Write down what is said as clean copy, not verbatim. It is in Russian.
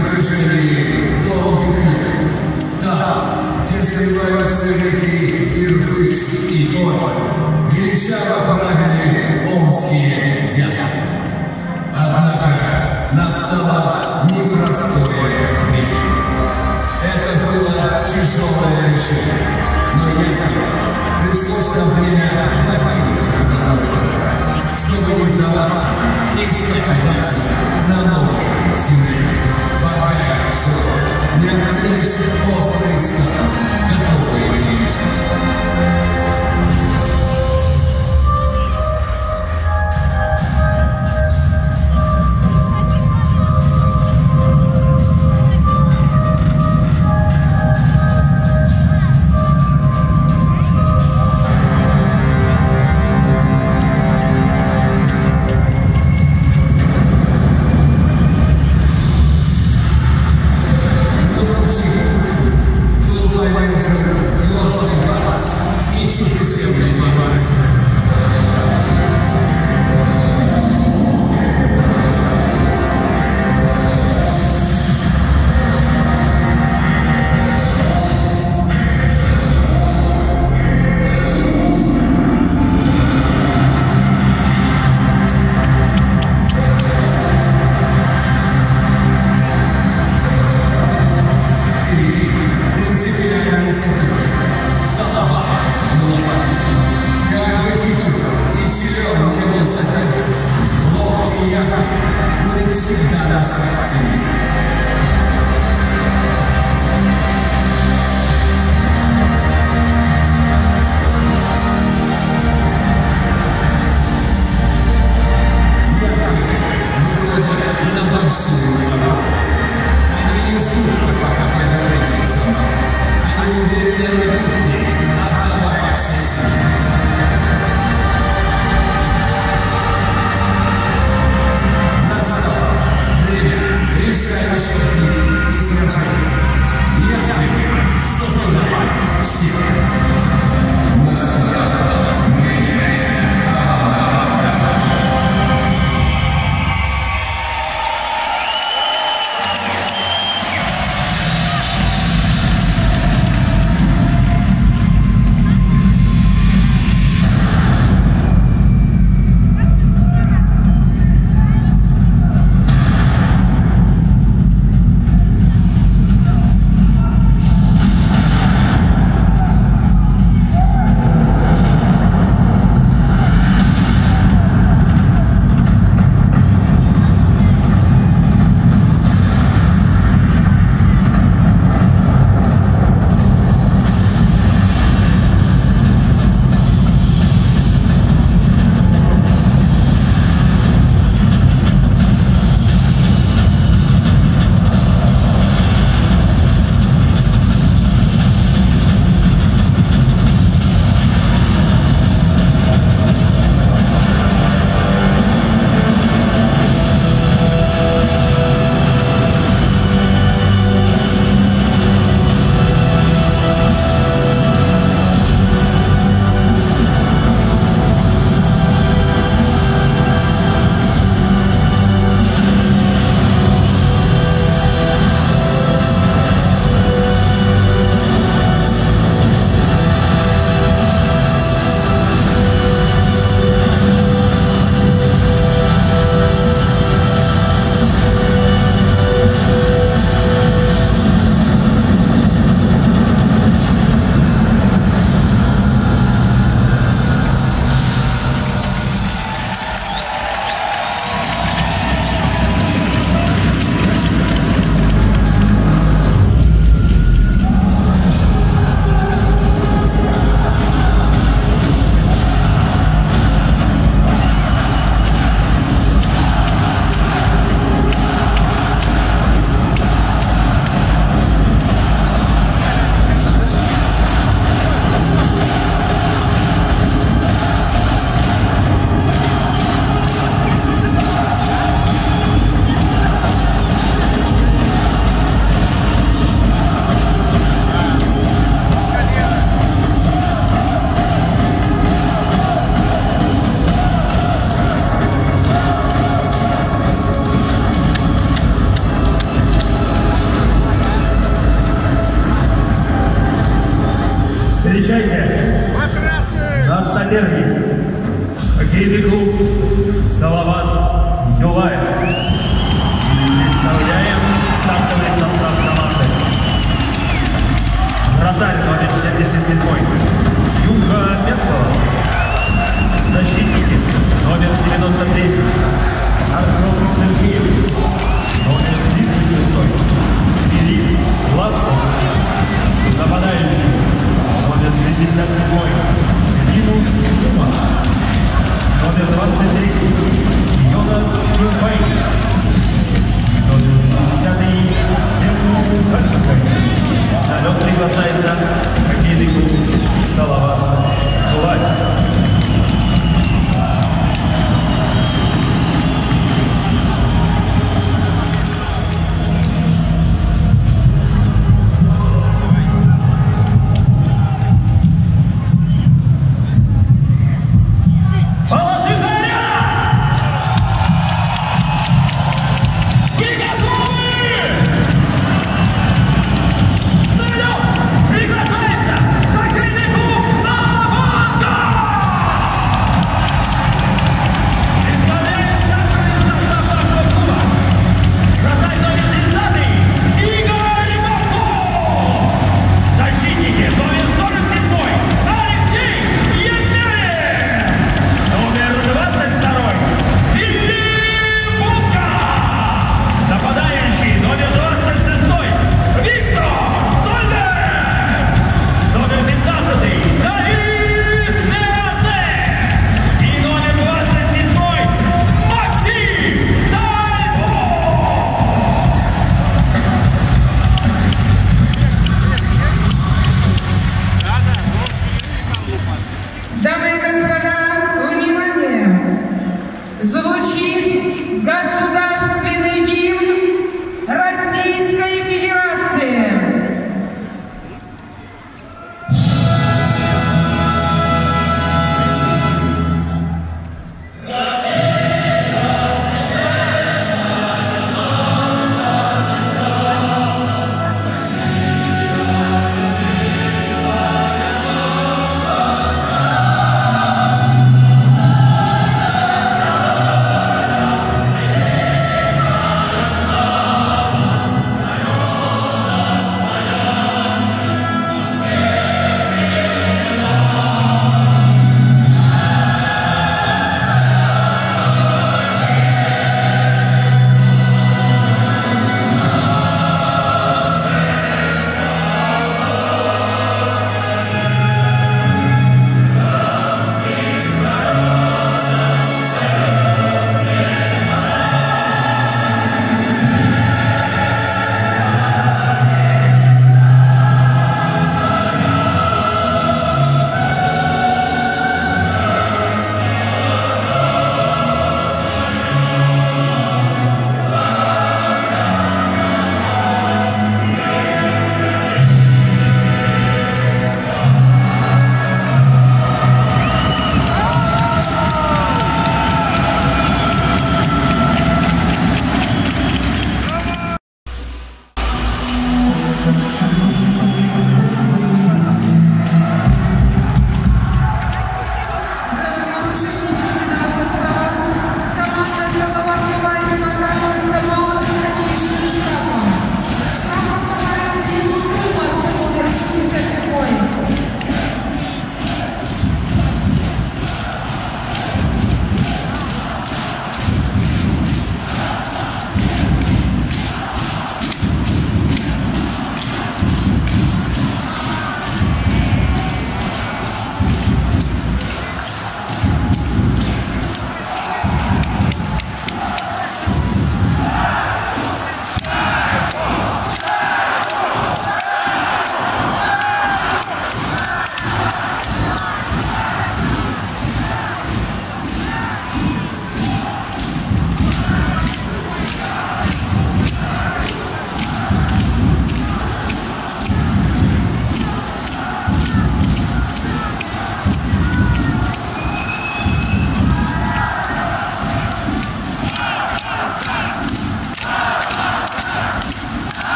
протяжении долгих лет. Там, где сливаются реки Иркутск и Дон, величаво правили омские ясны. Однако настало непростое время. Это было тяжелое решение, но ясно, пришлось на время покинуть Каганову, чтобы не сдаваться и искать удачу на новой земле. Пока все не открылись острые скалы, готовые перевесить. Юлаев. Представляем стартовый состав команды. Вратарь номер 77 Юха Петсова. Защитники номер 93.